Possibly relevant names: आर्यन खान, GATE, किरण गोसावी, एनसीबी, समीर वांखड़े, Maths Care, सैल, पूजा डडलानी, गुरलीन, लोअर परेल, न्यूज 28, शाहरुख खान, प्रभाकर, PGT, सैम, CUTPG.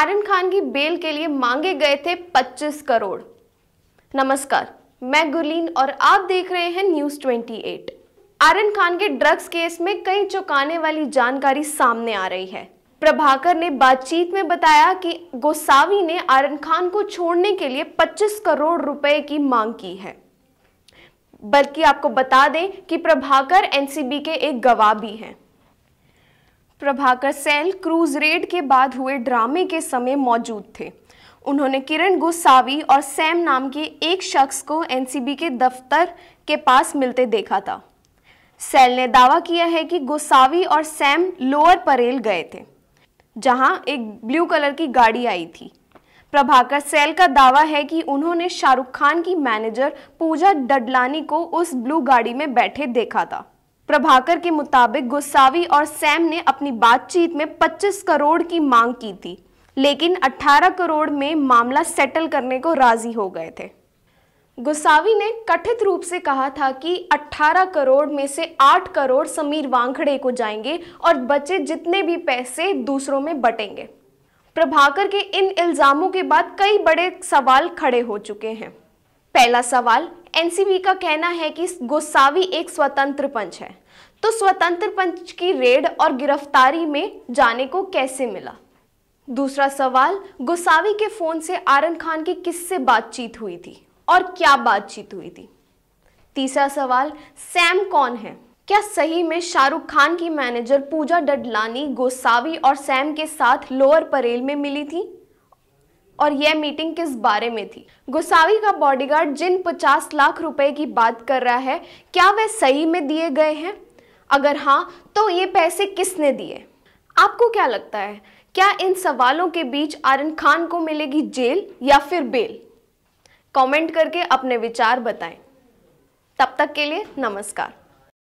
आर्यन खान की बेल के लिए मांगे गए थे 25 करोड़। नमस्कार, मैं गुरलीन और आप देख रहे हैं न्यूज 28। आर्यन खान के ड्रग्स केस में कई चौंकाने वाली जानकारी सामने आ रही है। प्रभाकर ने बातचीत में बताया कि गोसावी ने आर्यन खान को छोड़ने के लिए 25 करोड़ रुपए की मांग की है। बल्कि आपको बता दें कि प्रभाकर एनसीबी के एक गवाह भी हैं। प्रभाकर सैल क्रूज रेड के बाद हुए ड्रामे के समय मौजूद थे। उन्होंने किरण गोसावी और सैम नाम के एक शख्स को एनसीबी के दफ्तर के पास मिलते देखा था। सैल ने दावा किया है कि गोसावी और सैम लोअर परेल गए थे, जहां एक ब्लू कलर की गाड़ी आई थी। प्रभाकर सैल का दावा है कि उन्होंने शाहरुख खान की मैनेजर पूजा डडलानी को उस ब्लू गाड़ी में बैठे देखा था। प्रभाकर के मुताबिक गोसावी और सैम ने अपनी बातचीत में 25 करोड़ की मांग की थी, लेकिन 18 करोड़ में मामला सेटल करने को राजी हो गए थे। गोसावी ने कथित रूप से कहा था कि 18 करोड़ में से 8 करोड़ समीर वांखड़े को जाएंगे और बचे जितने भी पैसे दूसरों में बटेंगे। प्रभाकर के इन इल्जामों के बाद कई बड़े सवाल खड़े हो चुके हैं। पहला सवाल, एनसीबी का कहना है कि गोसावी एक स्वतंत्र पंच है, तो स्वतंत्र पंच की रेड और गिरफ्तारी में जाने को कैसे मिला? दूसरा सवाल, गोसावी के फोन से आर्यन खान की किससे बातचीत हुई थी और क्या बातचीत हुई थी? तीसरा सवाल, सैम कौन है? क्या सही में शाहरुख खान की मैनेजर पूजा डडलानी गोसावी और सैम के साथ लोअर परेल में मिली थी और यह मीटिंग किस बारे में थी? गोसावी का बॉडीगार्ड जिन 50 लाख रुपए की बात कर रहा है, क्या वह सही में दिए गए हैं? अगर हाँ, तो ये पैसे किसने दिए? आपको क्या लगता है, क्या इन सवालों के बीच आर्यन खान को मिलेगी जेल या फिर बेल? कमेंट करके अपने विचार बताएं। तब तक के लिए नमस्कार।